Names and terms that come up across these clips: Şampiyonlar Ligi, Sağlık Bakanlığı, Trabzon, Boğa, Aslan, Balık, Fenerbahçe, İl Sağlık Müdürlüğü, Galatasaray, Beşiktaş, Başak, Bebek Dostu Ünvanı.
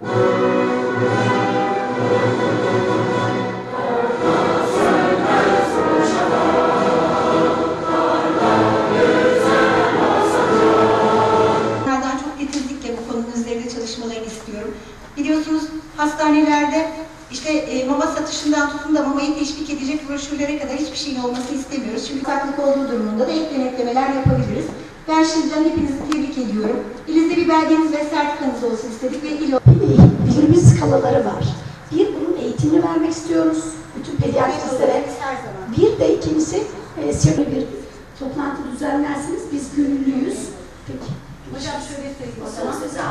Bunlardan çok getirdikçe bu konunun üzerinde çalışmalarını istiyorum. Biliyorsunuz hastanelerde İşte mama satışından tutun da mamayı teşvik edecek broşürlere kadar hiçbir şeyin olmasını istemiyoruz. Çünkü farklılık olduğu durumunda da ek denetlemeler yapabiliriz. Ben şimdiden hepinizi tebrik ediyorum. İlinizde bir belgeniz ve sertifikanız olsun istedik ve bilimi skalaları var. Bir, bunun eğitimini vermek istiyoruz bütün pediatristlere. Bir de ikincisi, bir toplantı düzenlersiniz. Biz gönüllüyüz. Peki. Hocam şöyle söyleyeyim.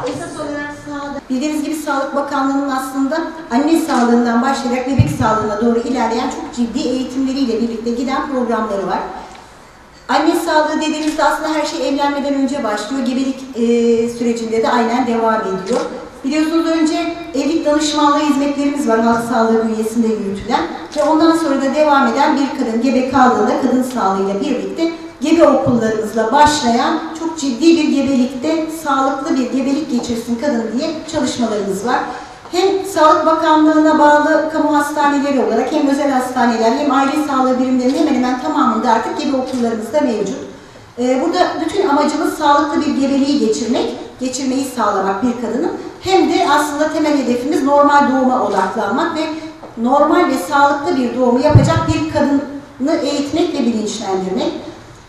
Esas olarak sağlık. Bildiğiniz gibi Sağlık Bakanlığı'nın aslında anne sağlığından başlayarak bebek sağlığına doğru ilerleyen çok ciddi eğitimleriyle birlikte giden programları var. Anne sağlığı dediğimizde aslında her şey evlenmeden önce başlıyor. Gebelik sürecinde de aynen devam ediyor. Biliyorsunuz önce evlilik danışmanlığı hizmetlerimiz var halk sağlığı bünyesinde yürütülen ve ondan sonra da devam eden bir kadın gebe kaldığında kadın sağlığıyla birlikte gebe okullarımızla başlayan çok ciddi bir gebelikte sağlıklı bir gebelik geçirsin kadın diye çalışmalarımız var. Hem Sağlık Bakanlığı'na bağlı kamu hastaneleri olarak hem özel hastaneler hem aile sağlığı birimlerinin hemen hemen tamamında artık gebe okullarımız da mevcut. Burada bütün amacımız sağlıklı bir gebeliği geçirmeyi sağlamak bir kadının. Hem de aslında temel hedefimiz normal doğuma odaklanmak ve normal ve sağlıklı bir doğumu yapacak bir kadını eğitmek ve bilinçlendirmek.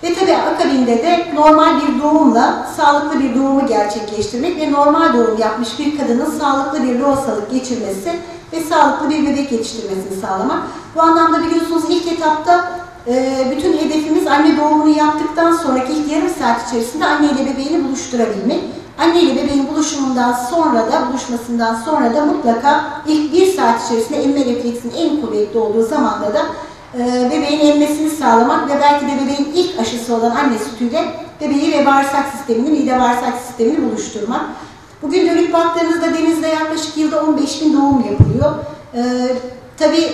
Ve tabii akabinde de normal bir doğumla sağlıklı bir doğumu gerçekleştirmek ve normal doğum yapmış bir kadının sağlıklı bir lohusalık geçirmesi ve sağlıklı bir bebek yetiştirmesini sağlamak. Bu anlamda biliyorsunuz ilk etapta bütün hedefimiz anne doğumunu yaptıktan sonraki ilk yarım saat içerisinde anne ile bebeğini buluşturabilmek. Anne ile bebeğin buluşmasından sonra da mutlaka ilk bir saat içerisinde emme refleksinin en kuvvetli olduğu zamanda da bebeğin emmesini sağlamak ve belki de bebeğin ilk aşısı olan anne sütüyle bebeği ve mide bağırsak sistemini buluşturmak. Bugün dönüp baktığınızda denizde yaklaşık yılda 15.000 doğum yapılıyor. Tabii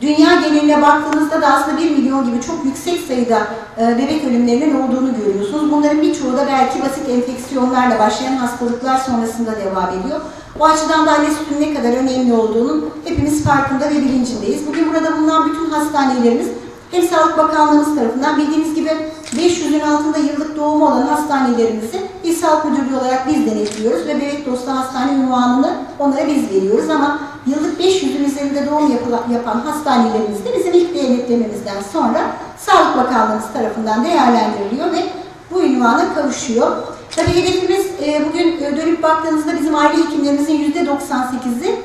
dünya geneline baktığınızda da aslında 1 milyon gibi çok yüksek sayıda bebek ölümlerinin olduğunu görüyorsunuz. Bunların birçoğu da belki basit enfeksiyonlarla başlayan hastalıklar sonrasında devam ediyor. Bu açıdan da anne sütünün ne kadar önemli olduğunun hepimiz farkında ve bilincindeyiz. Bugün burada bulunan bütün hastanelerimiz hem Sağlık Bakanlığımız tarafından bildiğiniz gibi 500'ün altında yıllık doğumu olan hastanelerimizi İl Sağlık Müdürlüğü olarak biz denetliyoruz ve Bebek Dostu Hastane unvanını onlara biz veriyoruz ama yıllık 500'ün üzerinde doğum yapan hastanelerimizde bizim ilk denetlememizden sonra Sağlık Bakanlığımız tarafından değerlendiriliyor ve bu unvana kavuşuyor. Tabii hedefimiz bugün dönüp baktığınızda bizim aile hekimlerimizin %98'i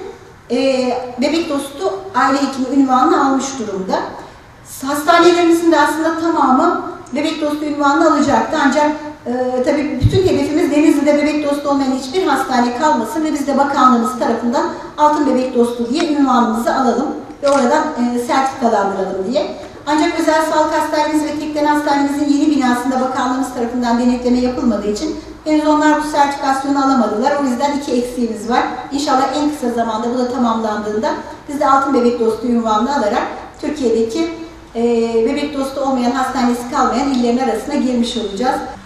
bebek dostu aile hekimi unvanını almış durumda. Hastanelerimizin de aslında tamamı bebek dostu unvanını alacaktı ancak tabii bütün hedefimiz Denizli'de bebek dostu olmayan hiçbir hastane kalmasın ve biz de bakanlığımız tarafından altın bebek dostu diye unvanımızı alalım ve oradan sertifikalandıralım diye. Ancak özel sağlık hastanemiz ve tekten hastanemizin yeni binasında bakanlığımız tarafından denetleme yapılmadığı için henüz onlar bu sertifikasyonu alamadılar. O yüzden 2 eksiğimiz var. İnşallah en kısa zamanda bu da tamamlandığında biz de altın bebek dostu unvanını alarak Türkiye'deki bebek dostu olmayan hastanesi kalmayan illerin arasına girmiş olacağız.